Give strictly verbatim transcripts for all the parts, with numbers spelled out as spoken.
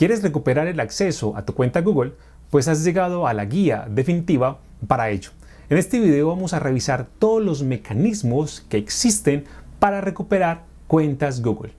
¿Quieres recuperar el acceso a tu cuenta Google? Pues has llegado a la guía definitiva para ello. En este video vamos a revisar todos los mecanismos que existen para recuperar cuentas Google.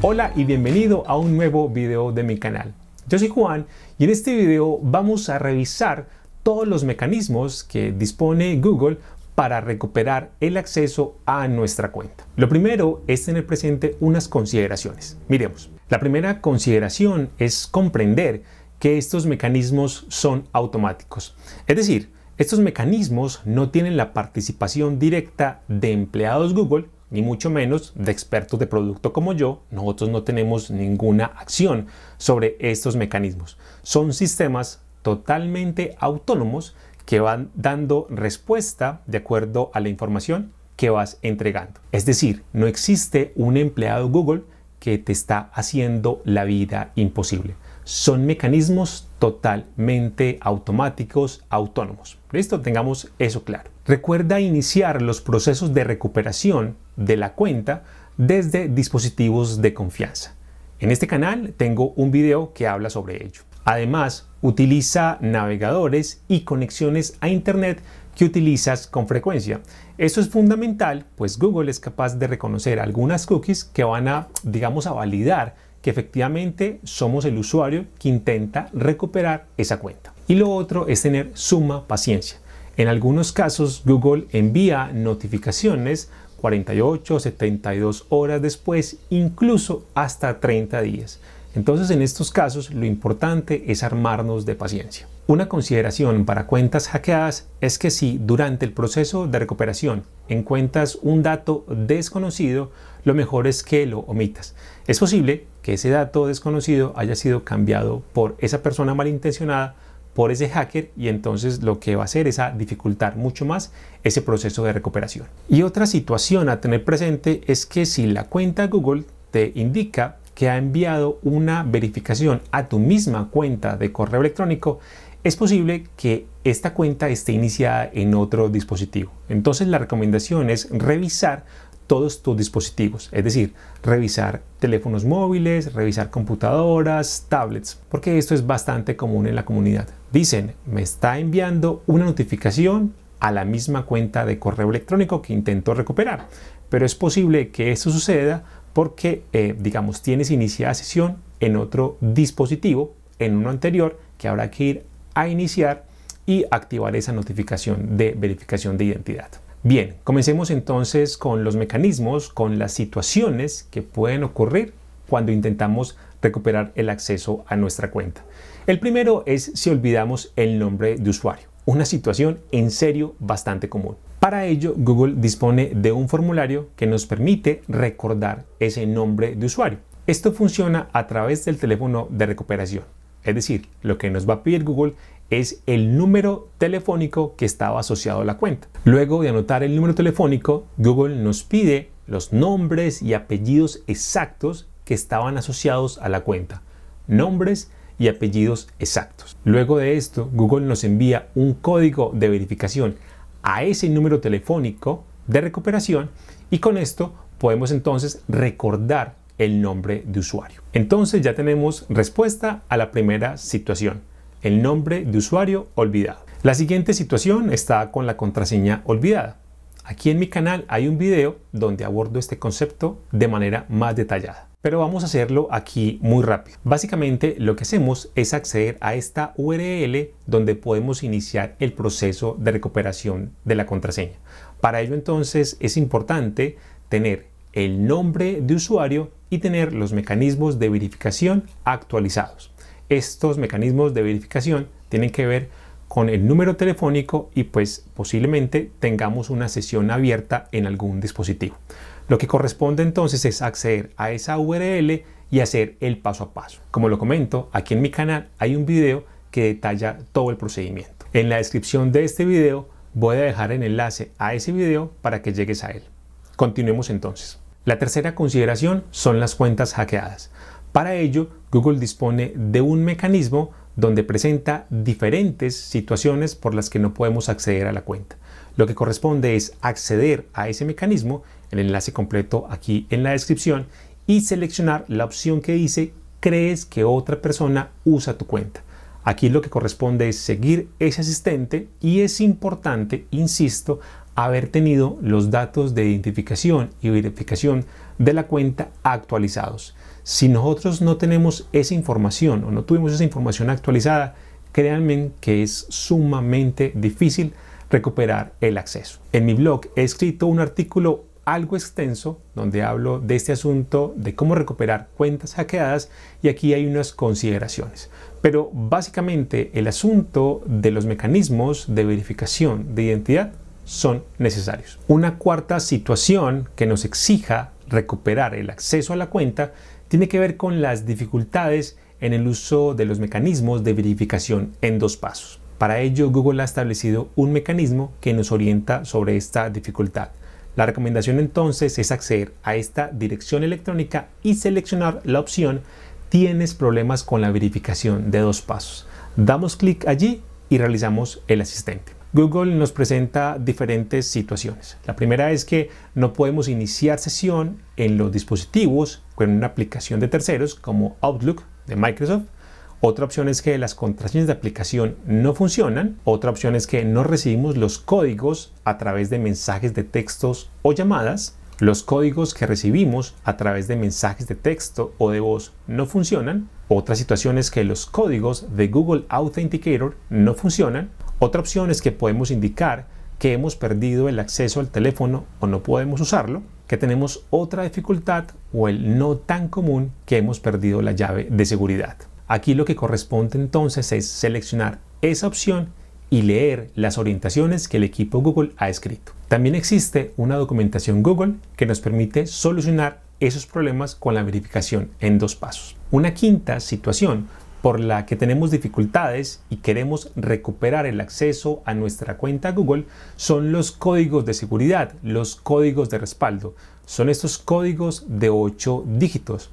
Hola y bienvenido a un nuevo video de mi canal. Yo soy Juan y en este video vamos a revisar todos los mecanismos que dispone Google para recuperar el acceso a nuestra cuenta. Lo primero es tener presente unas consideraciones. Miremos. La primera consideración es comprender que estos mecanismos son automáticos. Es decir, estos mecanismos no tienen la participación directa de empleados Google, ni mucho menos de expertos de producto como yo. Nosotros no tenemos ninguna acción sobre estos mecanismos. Son sistemas totalmente autónomos que van dando respuesta de acuerdo a la información que vas entregando. Es decir, no existe un empleado Google que te está haciendo la vida imposible. Son mecanismos totalmente automáticos, autónomos. ¿Listo? Tengamos eso claro. Recuerda iniciar los procesos de recuperación de la cuenta desde dispositivos de confianza. En este canal tengo un video que habla sobre ello. Además, utiliza navegadores y conexiones a Internet que utilizas con frecuencia. Esto es fundamental, pues Google es capaz de reconocer algunas cookies que van a, digamos, a validar que efectivamente somos el usuario que intenta recuperar esa cuenta. Y lo otro es tener suma paciencia. En algunos casos, Google envía notificaciones cuarenta y ocho, setenta y dos horas después, incluso hasta treinta días. Entonces, en estos casos, lo importante es armarnos de paciencia. Una consideración para cuentas hackeadas es que si durante el proceso de recuperación encuentras un dato desconocido, lo mejor es que lo omitas. Es posible que ese dato desconocido haya sido cambiado por esa persona malintencionada, por ese hacker, y entonces lo que va a hacer es a dificultar mucho más ese proceso de recuperación. Y otra situación a tener presente es que si la cuenta Google te indica que ha enviado una verificación a tu misma cuenta de correo electrónico, es posible que esta cuenta esté iniciada en otro dispositivo. Entonces la recomendación es revisar todos tus dispositivos, es decir, revisar teléfonos móviles, revisar computadoras, tablets, porque esto es bastante común en la comunidad. Dicen, me está enviando una notificación a la misma cuenta de correo electrónico que intento recuperar, pero es posible que esto suceda porque, eh, digamos, tienes iniciada sesión en otro dispositivo, en uno anterior, que habrá que ir a iniciar y activar esa notificación de verificación de identidad. Bien, comencemos entonces con los mecanismos, con las situaciones que pueden ocurrir cuando intentamos recuperar el acceso a nuestra cuenta. El primero es si olvidamos el nombre de usuario, una situación en serio bastante común. Para ello, Google dispone de un formulario que nos permite recordar ese nombre de usuario. Esto funciona a través del teléfono de recuperación. Es decir, lo que nos va a pedir Google es el número telefónico que estaba asociado a la cuenta. Luego de anotar el número telefónico, Google nos pide los nombres y apellidos exactos que estaban asociados a la cuenta. Nombres y apellidos exactos. Luego de esto, Google nos envía un código de verificación a ese número telefónico de recuperación y con esto podemos entonces recordar el nombre de usuario. Entonces ya tenemos respuesta a la primera situación, el nombre de usuario olvidado. La siguiente situación está con la contraseña olvidada. Aquí en mi canal hay un video donde abordo este concepto de manera más detallada, pero vamos a hacerlo aquí muy rápido. Básicamente lo que hacemos es acceder a esta U R L donde podemos iniciar el proceso de recuperación de la contraseña. Para ello entonces es importante tener el nombre de usuario y tener los mecanismos de verificación actualizados. Estos mecanismos de verificación tienen que ver con el número telefónico y pues posiblemente tengamos una sesión abierta en algún dispositivo. Lo que corresponde entonces es acceder a esa U R L y hacer el paso a paso. Como lo comento, aquí en mi canal hay un video que detalla todo el procedimiento. En la descripción de este video voy a dejar el enlace a ese video para que llegues a él. Continuemos entonces. La tercera consideración son las cuentas hackeadas. Para ello, Google dispone de un mecanismo donde presenta diferentes situaciones por las que no podemos acceder a la cuenta. Lo que corresponde es acceder a ese mecanismo el enlace completo aquí en la descripción y seleccionar la opción que dice ¿crees que otra persona usa tu cuenta? Aquí lo que corresponde es seguir ese asistente y es importante, insisto, haber tenido los datos de identificación y verificación de la cuenta actualizados. Si nosotros no tenemos esa información o no tuvimos esa información actualizada, créanme que es sumamente difícil recuperar el acceso. En mi blog he escrito un artículo algo extenso donde hablo de este asunto de cómo recuperar cuentas hackeadas y aquí hay unas consideraciones. Pero básicamente el asunto de los mecanismos de verificación de identidad son necesarios. Una cuarta situación que nos exija recuperar el acceso a la cuenta tiene que ver con las dificultades en el uso de los mecanismos de verificación en dos pasos. Para ello, Google ha establecido un mecanismo que nos orienta sobre esta dificultad. La recomendación entonces es acceder a esta dirección electrónica y seleccionar la opción ¿Tienes problemas con la verificación de dos pasos? Damos clic allí y realizamos el asistente. Google nos presenta diferentes situaciones. La primera es que no podemos iniciar sesión en los dispositivos con una aplicación de terceros como Outlook de Microsoft. Otra opción es que las contraseñas de aplicación no funcionan. Otra opción es que no recibimos los códigos a través de mensajes de textos o llamadas. Los códigos que recibimos a través de mensajes de texto o de voz no funcionan. Otra situación es que los códigos de Google Authenticator no funcionan. Otra opción es que podemos indicar que hemos perdido el acceso al teléfono o no podemos usarlo, que tenemos otra dificultad o el no tan común que hemos perdido la llave de seguridad. Aquí lo que corresponde entonces es seleccionar esa opción y leer las orientaciones que el equipo Google ha escrito. También existe una documentación Google que nos permite solucionar esos problemas con la verificación en dos pasos. Una quinta situación por la que tenemos dificultades y queremos recuperar el acceso a nuestra cuenta Google son los códigos de seguridad, los códigos de respaldo. Son estos códigos de ocho dígitos.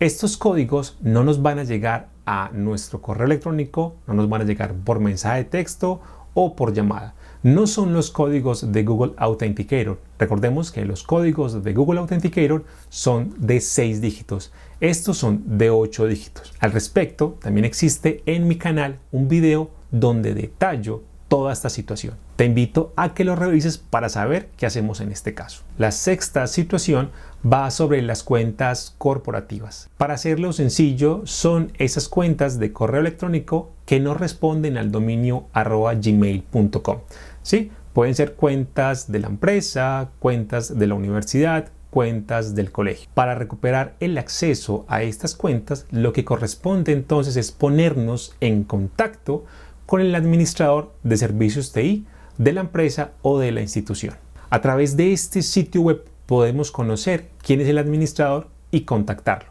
Estos códigos no nos van a llegar a nuestro correo electrónico, no nos van a llegar por mensaje de texto o por llamada. No son los códigos de Google Authenticator. Recordemos que los códigos de Google Authenticator son de seis dígitos. Estos son de ocho dígitos. Al respecto, también existe en mi canal un video donde detallo toda esta situación. Te invito a que lo revises para saber qué hacemos en este caso. La sexta situación va sobre las cuentas corporativas. Para hacerlo sencillo, son esas cuentas de correo electrónico que no responden al dominio arroba gmail punto com. ¿Sí? Pueden ser cuentas de la empresa, cuentas de la universidad, cuentas del colegio. Para recuperar el acceso a estas cuentas, lo que corresponde entonces es ponernos en contacto con el administrador de servicios T I de la empresa o de la institución. A través de este sitio web podemos conocer quién es el administrador y contactarlo.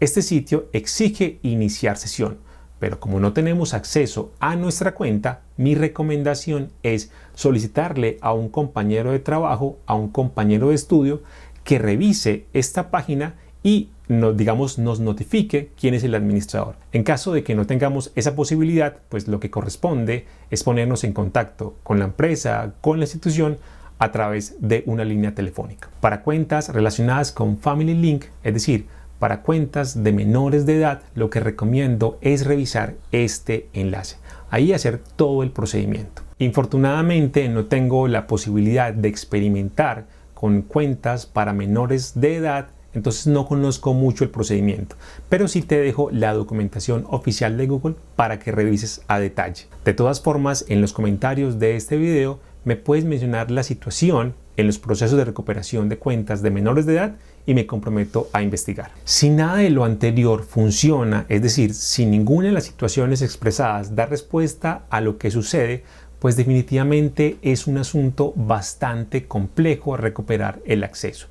Este sitio exige iniciar sesión, pero como no tenemos acceso a nuestra cuenta, mi recomendación es solicitarle a un compañero de trabajo, a un compañero de estudio, que revise esta página y nos, digamos, nos notifique quién es el administrador. En caso de que no tengamos esa posibilidad, pues lo que corresponde es ponernos en contacto con la empresa, con la institución, a través de una línea telefónica. Para cuentas relacionadas con Family Link, es decir, para cuentas de menores de edad, lo que recomiendo es revisar este enlace. Ahí hacer todo el procedimiento. Infortunadamente no tengo la posibilidad de experimentar con cuentas para menores de edad, entonces no conozco mucho el procedimiento, pero sí te dejo la documentación oficial de Google para que revises a detalle. De todas formas, en los comentarios de este video me puedes mencionar la situación en los procesos de recuperación de cuentas de menores de edad y me comprometo a investigar. Si nada de lo anterior funciona, es decir, si ninguna de las situaciones expresadas da respuesta a lo que sucede, pues definitivamente es un asunto bastante complejo recuperar el acceso.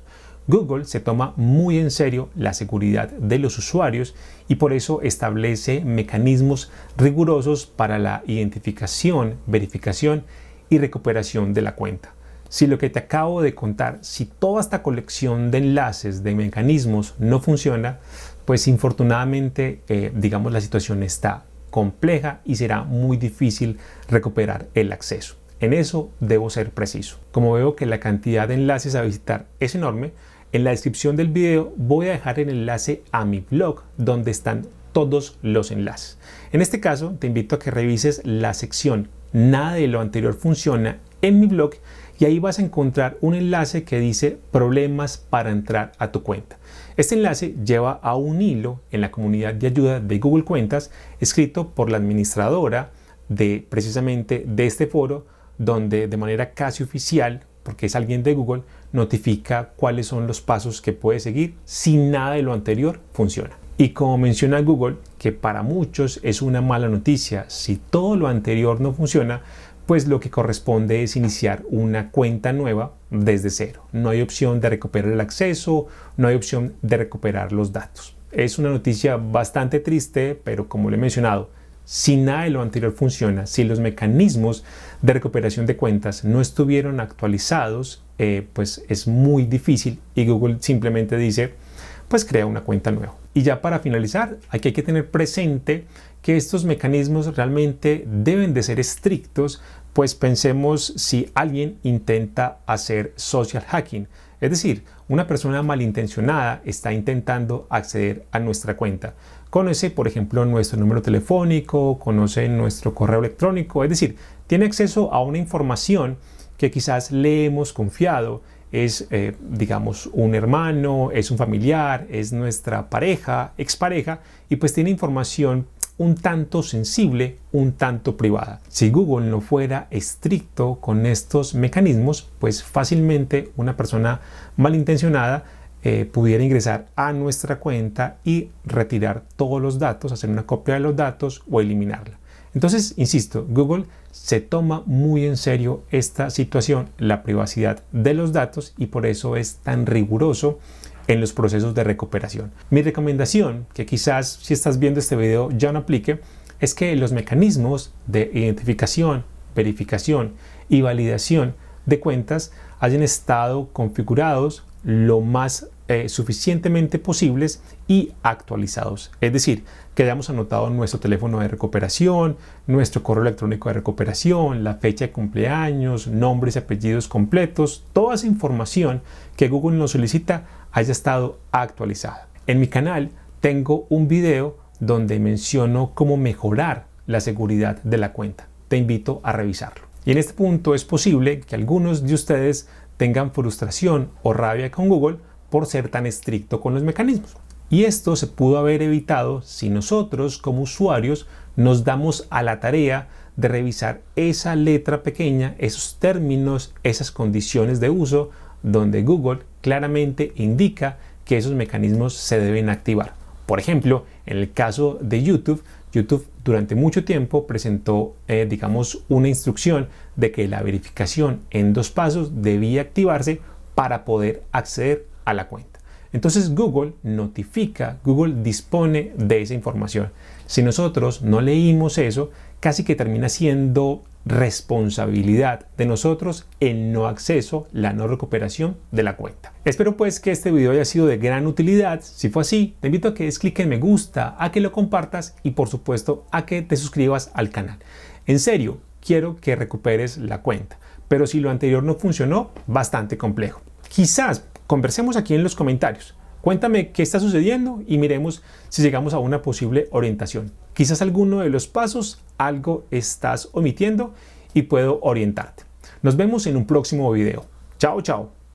Google se toma muy en serio la seguridad de los usuarios y por eso establece mecanismos rigurosos para la identificación, verificación y recuperación de la cuenta. Si lo que te acabo de contar, si toda esta colección de enlaces, de mecanismos no funciona, pues infortunadamente, eh, digamos, la situación está compleja y será muy difícil recuperar el acceso. En eso debo ser preciso. Como veo que la cantidad de enlaces a visitar es enorme, en la descripción del video voy a dejar el enlace a mi blog donde están todos los enlaces. En este caso te invito a que revises la sección Nada de lo anterior funciona en mi blog y ahí vas a encontrar un enlace que dice Problemas para entrar a tu cuenta. Este enlace lleva a un hilo en la comunidad de ayuda de Google Cuentas escrito por la administradora de precisamente de este foro, donde de manera casi oficial, porque es alguien de Google, notifica cuáles son los pasos que puedes seguir si nada de lo anterior funciona. Y como menciona Google, que para muchos es una mala noticia, si todo lo anterior no funciona, pues lo que corresponde es iniciar una cuenta nueva desde cero. No hay opción de recuperar el acceso, no hay opción de recuperar los datos. Es una noticia bastante triste, pero como le he mencionado, si nada de lo anterior funciona, si los mecanismos de recuperación de cuentas no estuvieron actualizados, eh, pues es muy difícil y Google simplemente dice, pues crea una cuenta nueva. Y ya para finalizar, aquí hay que tener presente que estos mecanismos realmente deben de ser estrictos, pues pensemos si alguien intenta hacer social hacking, es decir, una persona malintencionada está intentando acceder a nuestra cuenta. Conoce, por ejemplo, nuestro número telefónico, conoce nuestro correo electrónico, es decir, tiene acceso a una información que quizás le hemos confiado. Es, eh, digamos, un hermano, es un familiar, es nuestra pareja, expareja, y pues tiene información un tanto sensible, un tanto privada. Si Google no fuera estricto con estos mecanismos, pues fácilmente una persona malintencionada eh, pudiera ingresar a nuestra cuenta y retirar todos los datos, hacer una copia de los datos o eliminarla. Entonces, insisto, Google se toma muy en serio esta situación, la privacidad de los datos, y por eso es tan riguroso en los procesos de recuperación. Mi recomendación, que quizás si estás viendo este video ya no aplique, es que los mecanismos de identificación, verificación y validación de cuentas hayan estado configurados lo más eh, suficientemente posibles y actualizados. Es decir, que hayamos anotado nuestro teléfono de recuperación, nuestro correo electrónico de recuperación, la fecha de cumpleaños, nombres y apellidos completos, toda esa información que Google nos solicita haya estado actualizada. En mi canal tengo un video donde menciono cómo mejorar la seguridad de la cuenta. Te invito a revisarlo. Y en este punto es posible que algunos de ustedes tengan frustración o rabia con Google por ser tan estricto con los mecanismos. Y esto se pudo haber evitado si nosotros como usuarios nos damos a la tarea de revisar esa letra pequeña, esos términos, esas condiciones de uso, donde Google claramente indica que esos mecanismos se deben activar. Por ejemplo, en el caso de YouTube, YouTube durante mucho tiempo presentó, eh, digamos, una instrucción de que la verificación en dos pasos debía activarse para poder acceder a la cuenta. Entonces Google notifica, Google dispone de esa información. Si nosotros no leímos eso, casi que termina siendo responsabilidad de nosotros el no acceso, la no recuperación de la cuenta. Espero pues que este video haya sido de gran utilidad. Si fue así, te invito a que des clic en me gusta, a que lo compartas y por supuesto a que te suscribas al canal. En serio, quiero que recuperes la cuenta, pero si lo anterior no funcionó, bastante complejo. Quizás conversemos aquí en los comentarios. Cuéntame qué está sucediendo y miremos si llegamos a una posible orientación. Quizás alguno de los pasos, algo estás omitiendo y puedo orientarte. Nos vemos en un próximo video. Chao, chao.